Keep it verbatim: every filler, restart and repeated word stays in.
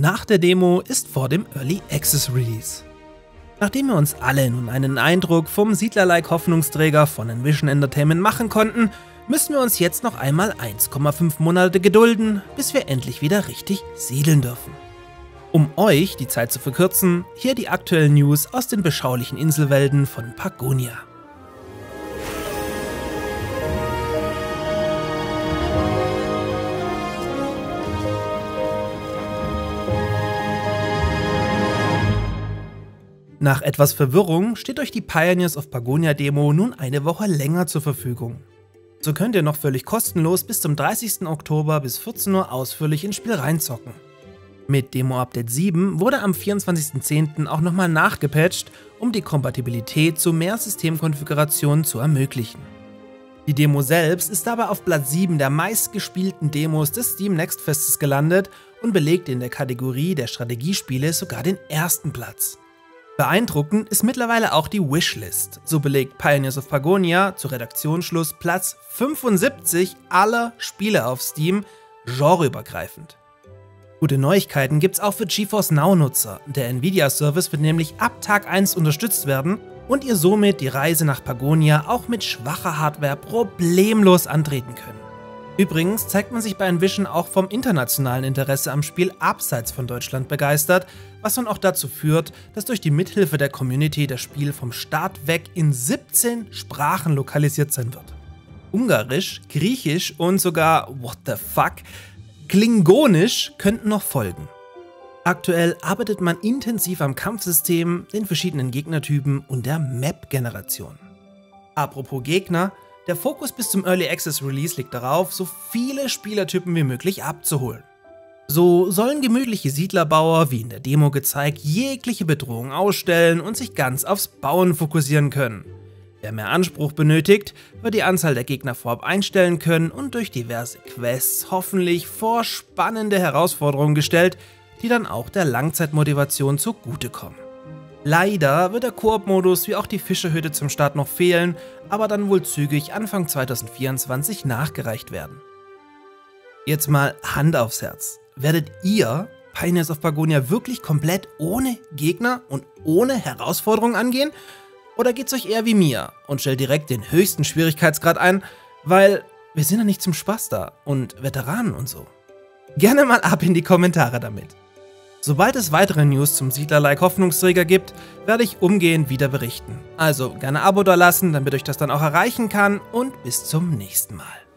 Nach der Demo ist vor dem Early Access Release. Nachdem wir uns alle nun einen Eindruck vom Siedler-like Hoffnungsträger von Envision Entertainment machen konnten, müssen wir uns jetzt noch einmal eins Komma fünf Monate gedulden, bis wir endlich wieder richtig siedeln dürfen. Um euch die Zeit zu verkürzen, hier die aktuellen News aus den beschaulichen Inselwelten von Pagonia. Nach etwas Verwirrung steht euch die Pioneers of Pagonia Demo nun eine Woche länger zur Verfügung. So könnt ihr noch völlig kostenlos bis zum dreißigsten Oktober bis vierzehn Uhr ausführlich ins Spiel reinzocken. Mit Demo Update sieben wurde am vierundzwanzigsten zehnten auch nochmal nachgepatcht, um die Kompatibilität zu mehr Systemkonfigurationen zu ermöglichen. Die Demo selbst ist dabei auf Platz sieben der meistgespielten Demos des Steam Next Festes gelandet und belegt in der Kategorie der Strategiespiele sogar den ersten Platz. Beeindruckend ist mittlerweile auch die Wishlist, so belegt Pioneers of Pagonia zu Redaktionsschluss Platz fünfundsiebzig aller Spiele auf Steam, genreübergreifend. Gute Neuigkeiten gibt's auch für GeForce Now-Nutzer, der Nvidia-Service wird nämlich ab Tag eins unterstützt werden und ihr somit die Reise nach Pagonia auch mit schwacher Hardware problemlos antreten können. Übrigens zeigt man sich bei Envision auch vom internationalen Interesse am Spiel abseits von Deutschland begeistert, was dann auch dazu führt, dass durch die Mithilfe der Community das Spiel vom Start weg in siebzehn Sprachen lokalisiert sein wird. Ungarisch, Griechisch und sogar, what the fuck, Klingonisch könnten noch folgen. Aktuell arbeitet man intensiv am Kampfsystem, den verschiedenen Gegnertypen und der Map-Generation. Apropos Gegner, der Fokus bis zum Early Access Release liegt darauf, so viele Spielertypen wie möglich abzuholen. So sollen gemütliche Siedlerbauer, wie in der Demo gezeigt, jegliche Bedrohung ausstellen und sich ganz aufs Bauen fokussieren können. Wer mehr Anspruch benötigt, wird die Anzahl der Gegner vorab einstellen können und durch diverse Quests hoffentlich vor spannende Herausforderungen gestellt, die dann auch der Langzeitmotivation zugutekommen. Leider wird der Koop-Modus wie auch die Fischerhütte zum Start noch fehlen, aber dann wohl zügig Anfang zweitausendvierundzwanzig nachgereicht werden. Jetzt mal Hand aufs Herz. Werdet ihr Pioneers of Pagonia wirklich komplett ohne Gegner und ohne Herausforderungen angehen? Oder geht's euch eher wie mir und stellt direkt den höchsten Schwierigkeitsgrad ein, weil wir sind ja nicht zum Spaß da und Veteranen und so? Gerne mal ab in die Kommentare damit. Sobald es weitere News zum Siedler-like Hoffnungsträger gibt, werde ich umgehend wieder berichten. Also gerne ein Abo da lassen, damit euch das dann auch erreichen kann, und bis zum nächsten Mal.